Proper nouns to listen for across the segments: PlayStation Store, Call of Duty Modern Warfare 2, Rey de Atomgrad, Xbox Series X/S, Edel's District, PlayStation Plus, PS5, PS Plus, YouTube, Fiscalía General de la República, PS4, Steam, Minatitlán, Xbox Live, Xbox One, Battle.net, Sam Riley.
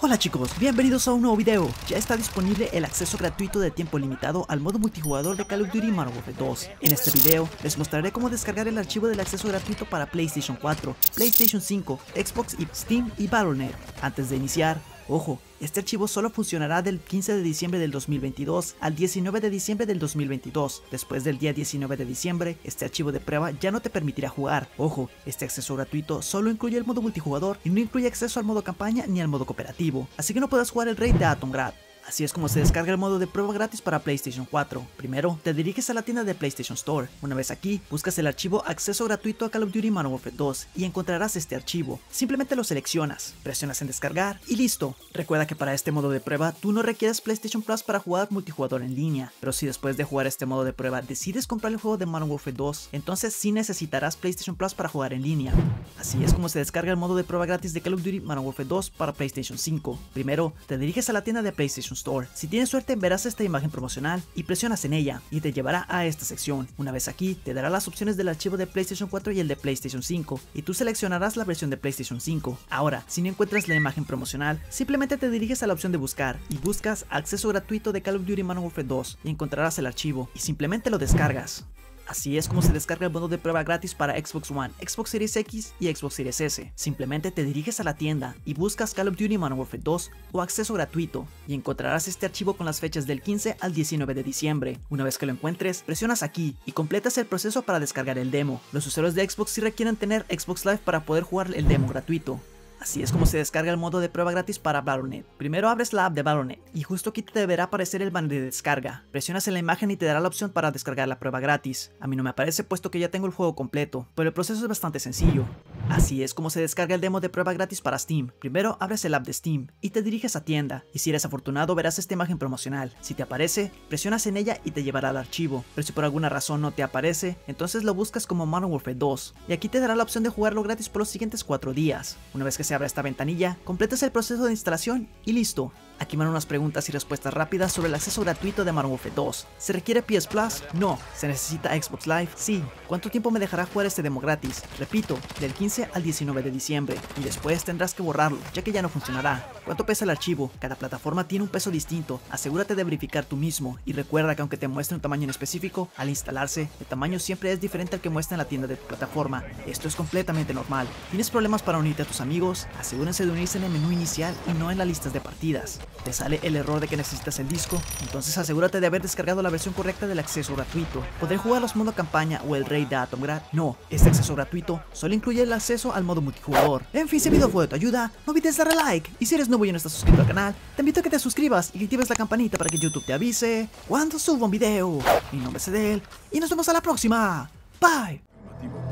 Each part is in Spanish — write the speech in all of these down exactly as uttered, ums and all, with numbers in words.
Hola chicos, bienvenidos a un nuevo video. Ya está disponible el acceso gratuito de tiempo limitado al modo multijugador de Call of Duty Modern Warfare dos. En este video les mostraré cómo descargar el archivo del acceso gratuito para PlayStation cuatro, PlayStation cinco, Xbox y Steam y Battle punto net. Antes de iniciar, ojo, este archivo solo funcionará del quince de diciembre del dos mil veintidós al diecinueve de diciembre del dos mil veintidós. Después del día diecinueve de diciembre, este archivo de prueba ya no te permitirá jugar. Ojo, este acceso gratuito solo incluye el modo multijugador y no incluye acceso al modo campaña ni al modo cooperativo, así que no podrás jugar el Rey de Atomgrad. Así es como se descarga el modo de prueba gratis para PlayStation cuatro. Primero, te diriges a la tienda de PlayStation Store. Una vez aquí, buscas el archivo Acceso Gratuito a Call of Duty Modern Warfare dos y encontrarás este archivo. Simplemente lo seleccionas, presionas en descargar y listo. Recuerda que para este modo de prueba, tú no requieres PlayStation Plus para jugar multijugador en línea. Pero si después de jugar este modo de prueba decides comprar el juego de Modern Warfare dos, entonces sí necesitarás PlayStation Plus para jugar en línea. Así es como se descarga el modo de prueba gratis de Call of Duty Modern Warfare dos para PlayStation cinco. Primero, te diriges a la tienda de PlayStation Store. Si tienes suerte, verás esta imagen promocional y presionas en ella y te llevará a esta sección. Una vez aquí, te dará las opciones del archivo de PlayStation cuatro y el de PlayStation cinco, y tú seleccionarás la versión de PlayStation cinco. Ahora, si no encuentras la imagen promocional, simplemente te diriges a la opción de buscar y buscas acceso gratuito de Call of Duty Modern Warfare dos y encontrarás el archivo y simplemente lo descargas. Así es como se descarga el modo de prueba gratis para Xbox One, Xbox Series X y Xbox Series S. Simplemente te diriges a la tienda y buscas Call of Duty Modern Warfare dos o acceso gratuito y encontrarás este archivo con las fechas del quince al diecinueve de diciembre. Una vez que lo encuentres, presionas aquí y completas el proceso para descargar el demo. Los usuarios de Xbox sí requieren tener Xbox Live para poder jugar el demo gratuito. Así es como se descarga el modo de prueba gratis para Battle punto net. Primero abres la app de Battle punto net y justo aquí te deberá aparecer el banner de descarga. Presionas en la imagen y te dará la opción para descargar la prueba gratis. A mí no me aparece puesto que ya tengo el juego completo, pero el proceso es bastante sencillo. Así es como se descarga el demo de prueba gratis para Steam. Primero abres el app de Steam y te diriges a tienda, y si eres afortunado verás esta imagen promocional. Si te aparece, presionas en ella y te llevará al archivo, pero si por alguna razón no te aparece, entonces lo buscas como Modern Warfare dos, y aquí te dará la opción de jugarlo gratis por los siguientes cuatro días. Una vez que se abra esta ventanilla, completas el proceso de instalación y listo. Aquí van unas preguntas y respuestas rápidas sobre el acceso gratuito de Modern Warfare dos. ¿Se requiere P S Plus? No. ¿Se necesita Xbox Live? Sí. ¿Cuánto tiempo me dejará jugar este demo gratis? Repito, del quince al diecinueve de diciembre. Y después tendrás que borrarlo, ya que ya no funcionará. ¿Cuánto pesa el archivo? Cada plataforma tiene un peso distinto. Asegúrate de verificar tú mismo. Y recuerda que aunque te muestre un tamaño en específico, al instalarse, el tamaño siempre es diferente al que muestra en la tienda de tu plataforma. Esto es completamente normal. ¿Tienes problemas para unirte a tus amigos? Asegúrense de unirse en el menú inicial y no en las listas de partidas. Te sale el error de que necesitas el disco, entonces asegúrate de haber descargado la versión correcta del acceso gratuito. ¿Podré jugar los modo campaña o el Rey de Atomgrad? No, este acceso gratuito solo incluye el acceso al modo multijugador. En fin, si el video fue de tu ayuda, no olvides darle like, y si eres nuevo y no estás suscrito al canal, te invito a que te suscribas y que actives la campanita para que YouTube te avise cuando suba un video. Mi nombre es Edel, y nos vemos a la próxima. Bye.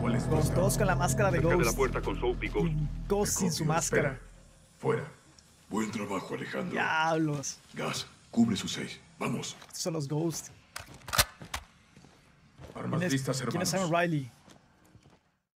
Los dos con la máscara de Ghost, de la puerta con Soap y Ghost. Ghost sin su máscara. Fuera. Buen trabajo, Alejandro. ¡Diablos! Gas, cubre sus seis. Vamos. Estos son los Ghosts. Armas listas, hermanos. ¿Quién es Sam Riley?